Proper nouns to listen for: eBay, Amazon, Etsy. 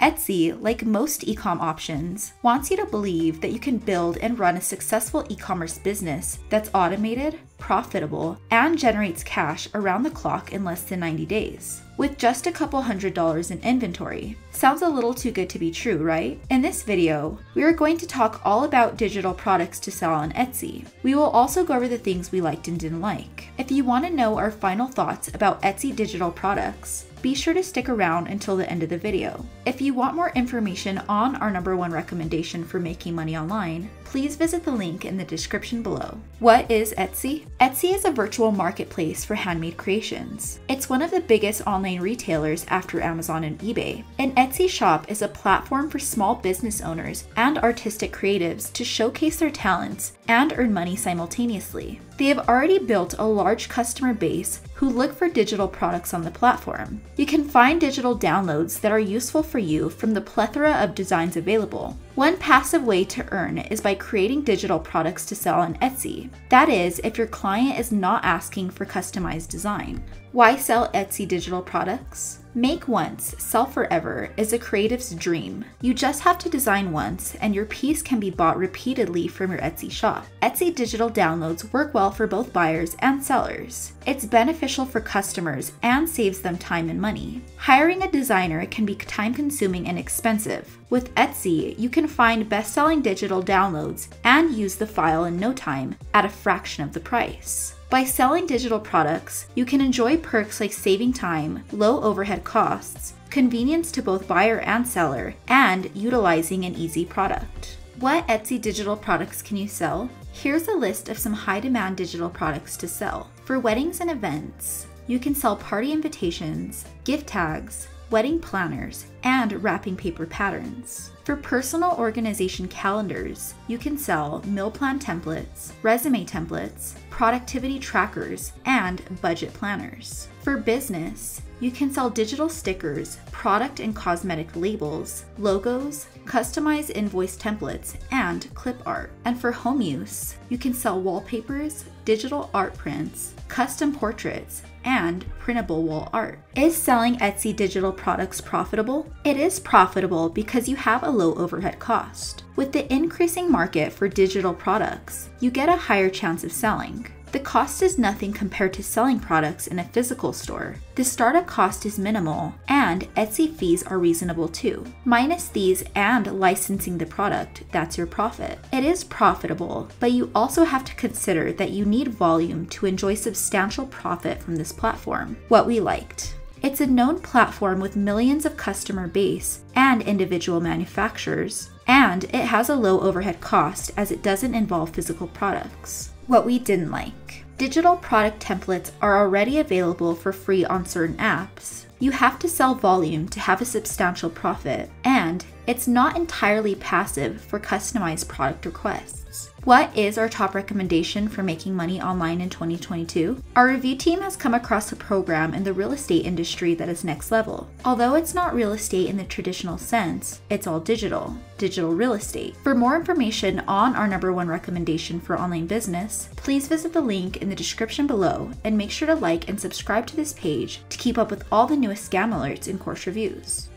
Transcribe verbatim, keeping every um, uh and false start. Etsy, like most e-com options, wants you to believe that you can build and run a successful e-commerce business that's automated, profitable, and generates cash around the clock in less than ninety days. With just a couple hundred dollars in inventory. Sounds a little too good to be true, right? In this video, we are going to talk all about digital products to sell on Etsy. We will also go over the things we liked and didn't like. If you want to know our final thoughts about Etsy digital products, be sure to stick around until the end of the video. If you want more information on our number one recommendation for making money online, please visit the link in the description below. What is Etsy? Etsy is a virtual marketplace for handmade creations. It's one of the biggest online retailers after Amazon and eBay. An Etsy shop is a platform for small business owners and artistic creatives to showcase their talents and earn money simultaneously. They have already built a large customer base who look for digital products on the platform. You can find digital downloads that are useful for you from the plethora of designs available. One passive way to earn is by creating digital products to sell on Etsy. That is, if your client is not asking for customized design. Why sell Etsy digital products? Make once, sell forever is a creative's dream. You just have to design once and your piece can be bought repeatedly from your Etsy shop. Etsy digital downloads work well for both buyers and sellers. It's beneficial for customers and saves them time and money. Hiring a designer can be time-consuming and expensive. With Etsy, you can find best-selling digital downloads and use the file in no time at a fraction of the price. By selling digital products, you can enjoy perks like saving time, low overhead costs, convenience to both buyer and seller, and utilizing an easy product. What Etsy digital products can you sell? Here's a list of some high-demand digital products to sell. For weddings and events, you can sell party invitations, gift tags, wedding planners, and wrapping paper patterns. For personal organization calendars, you can sell meal plan templates, resume templates, productivity trackers, and budget planners. For business, you can sell digital stickers, product and cosmetic labels, logos, customized invoice templates, and clip art. And for home use, you can sell wallpapers, digital art prints, custom portraits, and printable wall art. Is selling Etsy digital products profitable? It is profitable because you have a low overhead cost. With the increasing market for digital products, you get a higher chance of selling. The cost is nothing compared to selling products in a physical store. The startup cost is minimal, and Etsy fees are reasonable too. Minus these and licensing the product, that's your profit. It is profitable, but you also have to consider that you need volume to enjoy substantial profit from this platform. What we liked. It's a known platform with millions of customer base and individual manufacturers, and it has a low overhead cost as it doesn't involve physical products. What we didn't like. Digital product templates are already available for free on certain apps. You have to sell volume to have a substantial profit, and it's not entirely passive for customized product requests. What is our top recommendation for making money online in twenty twenty-two? Our review team has come across a program in the real estate industry that is next level. Although it's not real estate in the traditional sense, it's all digital, digital real estate. For more information on our number one recommendation for online business, please visit the link in the description below and make sure to like and subscribe to this page to keep up with all the newest scam alerts and course reviews.